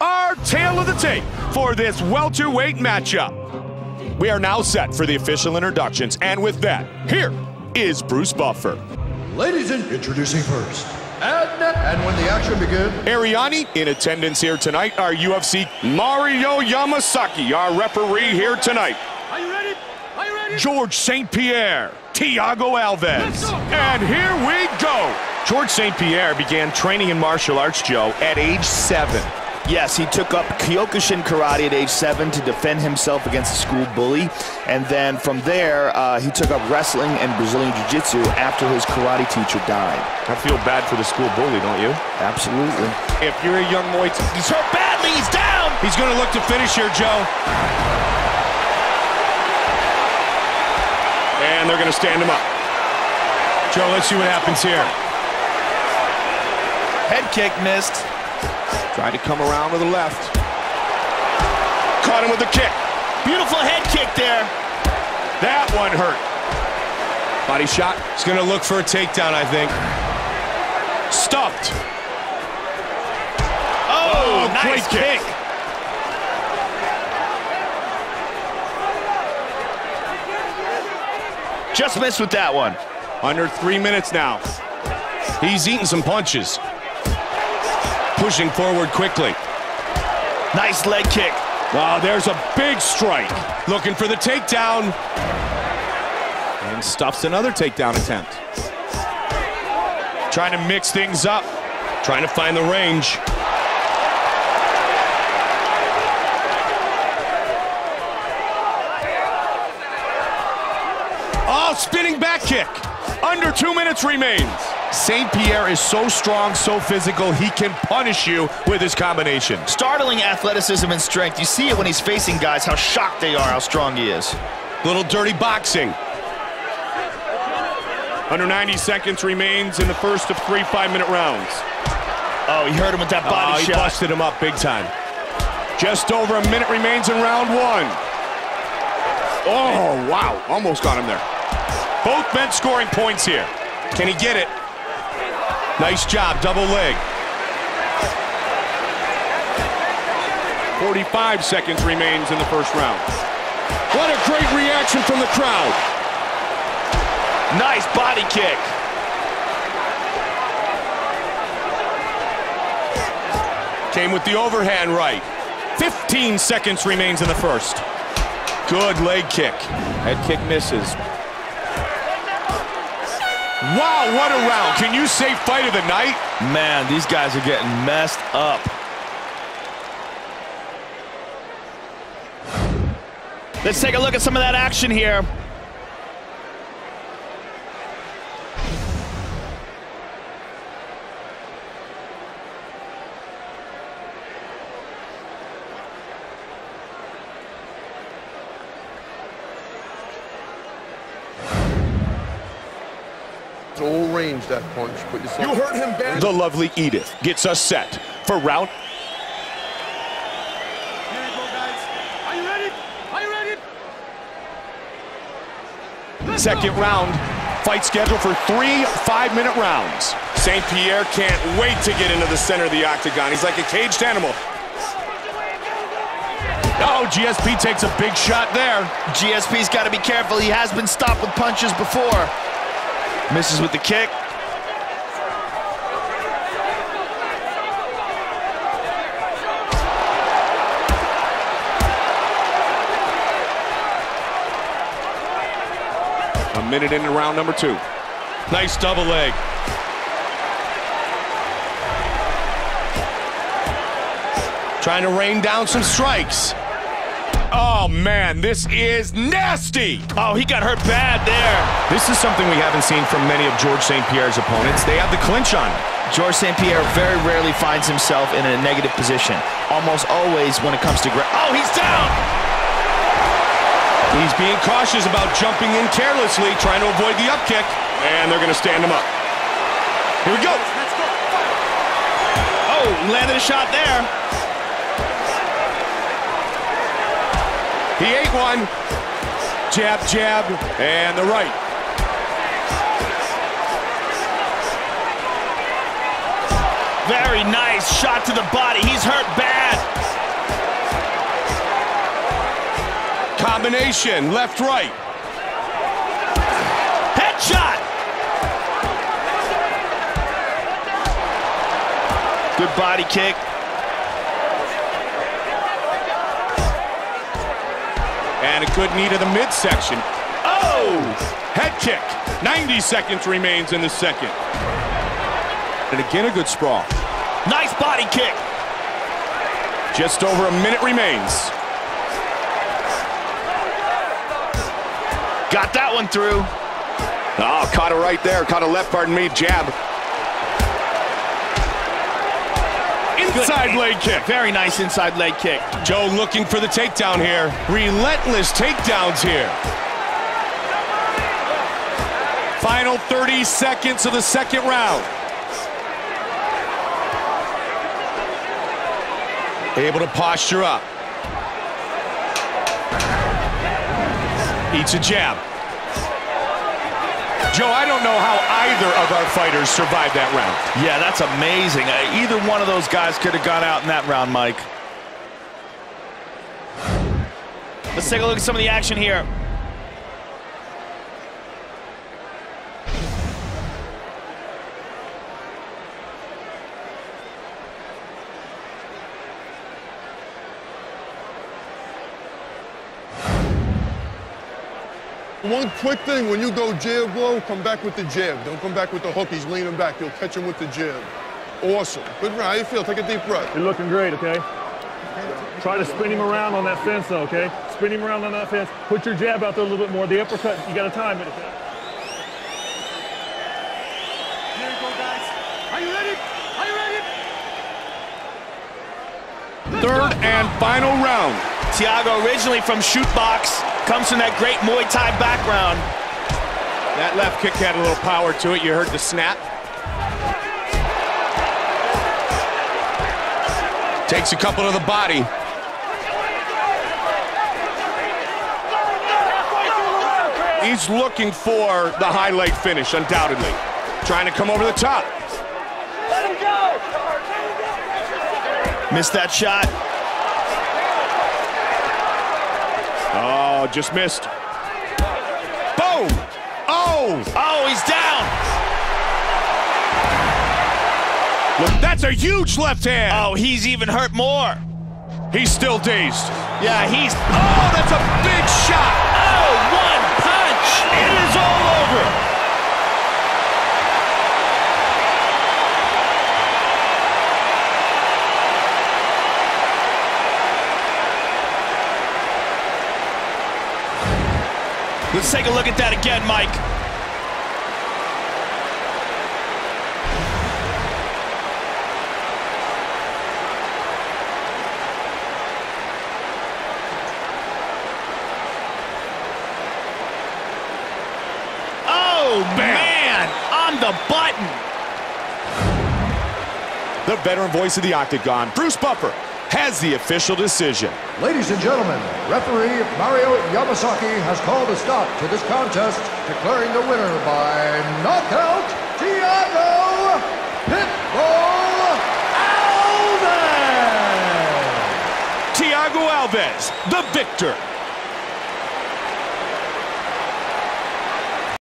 our tail of the tape for this welterweight matchup. We are now set for the official introductions, and with that, here is Bruce Buffer. Ladies and introducing first. And when the action begins, Ariani in attendance here tonight, our UFC Mario Yamasaki, our referee here tonight. Are you ready? Are you ready? Georges St-Pierre, Thiago Alves, and here we go. Georges St-Pierre began training in martial arts, Joe, at age 7. Yes, he took up Kyokushin Karate at age 7 to defend himself against a school bully. And then from there, he took up wrestling and Brazilian Jiu-Jitsu after his karate teacher died. I feel bad for the school bully, don't you? Absolutely. If you're a young Muay Thai, he's hurt badly, he's down! He's gonna look to finish here, Joe. And they're gonna stand him up. Joe, let's see what happens here. Head kick missed. Tried to come around with the left. Caught him with the kick. Beautiful head kick there. That one hurt. Body shot. He's gonna look for a takedown, I think. Stuffed. Oh, nice kick. Just missed with that one. Under 3 minutes now. He's eating some punches. Pushing forward quickly. Nice leg kick. Wow, there's a big strike. Looking for the takedown. And stuffs another takedown attempt. Trying to mix things up. Trying to find the range. Oh, spinning back kick. Under 2 minutes remains. St-Pierre is so strong, so physical, he can punish you with his combination. Startling athleticism and strength. You see it when he's facing guys, how shocked they are, how strong he is. Little dirty boxing. Under 90 seconds remains in the first of 3 5-minute rounds. Oh, he hurt him with that body shot. He busted him up big time. Just over a minute remains in round 1. Oh, wow, almost got him there. Both men scoring points here. Can he get it? Nice job, double leg. 45 seconds remains in the first round. What a great reaction from the crowd. Nice body kick. Came with the overhand right. 15 seconds remains in the first. Good leg kick. Head kick misses. Wow, what a round. Can you say fight of the night? Man, these guys are getting messed up. Let's take a look at some of that action here. All range that punch. Put yourself. You hurt him bad. The lovely Edith gets us set for round. Here you go, guys. Are you ready? Are you ready? Let's go. Round. Fight scheduled for 3 5-minute rounds. St-Pierre can't wait to get into the center of the octagon. He's like a caged animal. Oh, GSP takes a big shot there. GSP's got to be careful. He has been stopped with punches before. Misses with the kick. A minute into round number 2. Nice double leg. Trying to rain down some strikes. Oh, man, this is nasty. Oh, he got hurt bad there. This is something we haven't seen from many of Georges St-Pierre's opponents. They have the clinch on him. Georges St-Pierre very rarely finds himself in a negative position. Almost always when it comes to ground. Oh, he's down! He's being cautious about jumping in carelessly, trying to avoid the up kick. And they're going to stand him up. Here we go. Let's go. Oh, landed a shot there. He ate one. Jab, jab, and the right. Very nice shot to the body. He's hurt bad. Combination, left, right. Headshot. Good body kick. And a good knee to the midsection. Oh! Head kick. 90 seconds remains in the second. And again, a good sprawl. Nice body kick. Just over a minute remains. Got that one through. Oh, caught it right there. Caught a left, pardon me, jab. Inside leg kick. Very nice inside leg kick. Joe looking for the takedown here. Relentless takedowns here. Final 30 seconds of the second round. Able to posture up. Eats a jab. Joe, I don't know how either of our fighters survived that round. Yeah, that's amazing. Either one of those guys could have gone out in that round, Mike. Let's take a look at some of the action here. One quick thing, when you go jab low, come back with the jab. Don't come back with the hook. He's leaning back. You'll catch him with the jab. Awesome. Good round. How you feel? Take a deep breath. You're looking great, okay? Try to spin him around on that fence, though, okay? Spin him around on that fence. Put your jab out there a little bit more. The uppercut, you got to time it. Here you go, guys. Are you ready? Are you ready? Third and final round. Thiago, originally from Shootbox. Comes from that great Muay Thai background. That left kick had a little power to it. You heard the snap. Takes a couple to the body. He's looking for the high leg finish, undoubtedly. Trying to come over the top. Let him go! Missed that shot. Oh, just missed. Boom! Oh! Oh, he's down! Look, that's a huge left hand! Oh, he's even hurt more. He's still dazed. Yeah, he's... Oh, that's a big shot! Oh, one punch! It is all over! Let's take a look at that again, Mike. Oh, man, on the button. The veteran voice of the Octagon, Bruce Buffer, has the official decision. Ladies and gentlemen, referee Mario Yamasaki has called a stop to this contest, declaring the winner by knockout, Thiago "Pitbull" Alves! Thiago Alves, the victor.